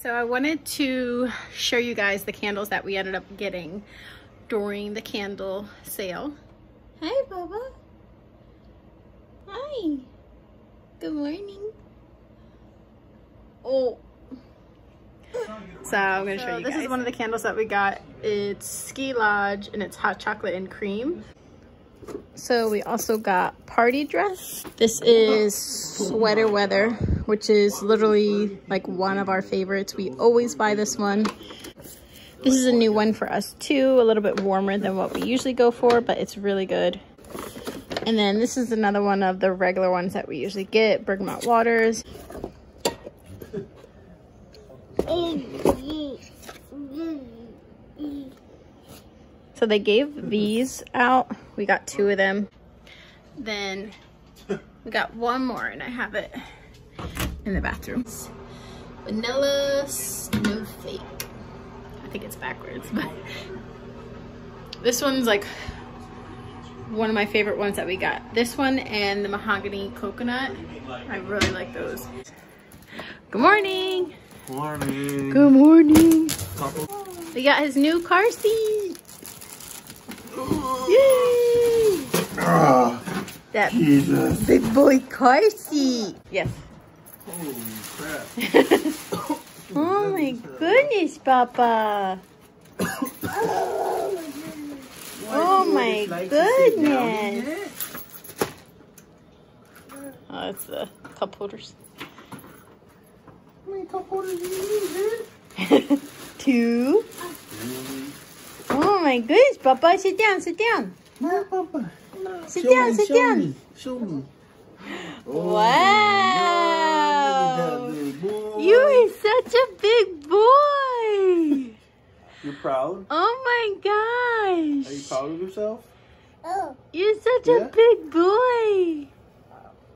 So I wanted to show you guys the candles that we ended up getting during the candle sale. Hi, Bubba. Hi. Good morning. Oh. So I'm gonna show you guys. This is one of the candles that we got. It's Ski Lodge and it's hot chocolate and cream. So we also got Party Dress. This is Sweater Weather, which is literally like one of our favorites. We always buy this one. This is a new one for us too, a little bit warmer than what we usually go for, but it's really good. And then this is another one of the regular ones that we usually get, Bergamot Waters. So they gave these out. We got 2 of them. Then we got one more and I have it in the bathroom. Vanilla Snowflake. I think it's backwards, but this one's like one of my favorite ones that we got. This one and the Mahogany Coconut. I really like those. Good morning. Morning. Good morning. We got his new car seat. Yay! That Jesus. Big boy car seat. Yes. Holy crap. Oh my goodness, Papa. Oh my goodness. Oh, that's the cup holders. How many cup holders do you need, dude? 2. Oh my goodness, Papa, sit down, sit down. No, Papa. No. Sit show down, me, sit show down. Me, show me. Oh, wow. God, you are such a big boy. You're proud? Oh my gosh. Are you proud of yourself? Oh. You're such a big boy.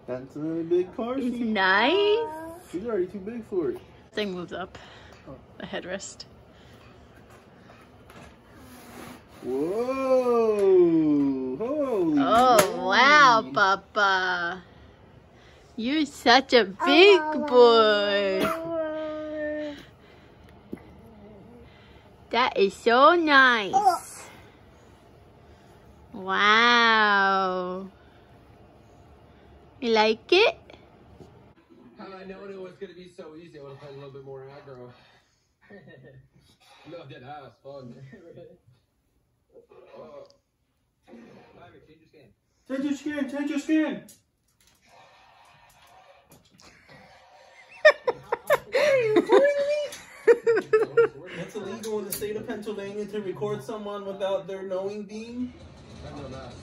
That's a really big car seat. It's nice. She's already too big for it. Thing moves up. Oh. The headrest. Whoa! Holy wow, Papa! You're such a big boy. That is so nice. Wow! You like it? I know it was gonna be so easy. I would have had a little bit more aggro. Loved it. That was fun. Change your skin. Change your skin. Are you kidding me? It's illegal in the state of Pennsylvania to record someone without their knowing being. I know that.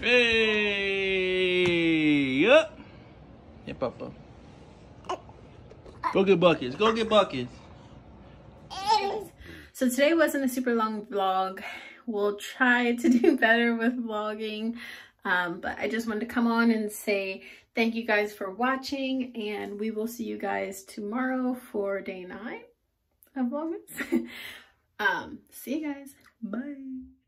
Hey, up. Hey, Papa. Go get buckets. Go get buckets. So today wasn't a super long vlog. We'll try to do better with vlogging. But I just wanted to come on and say thank you guys for watching. And we will see you guys tomorrow for day 9 of Vlogmas. See you guys. Bye.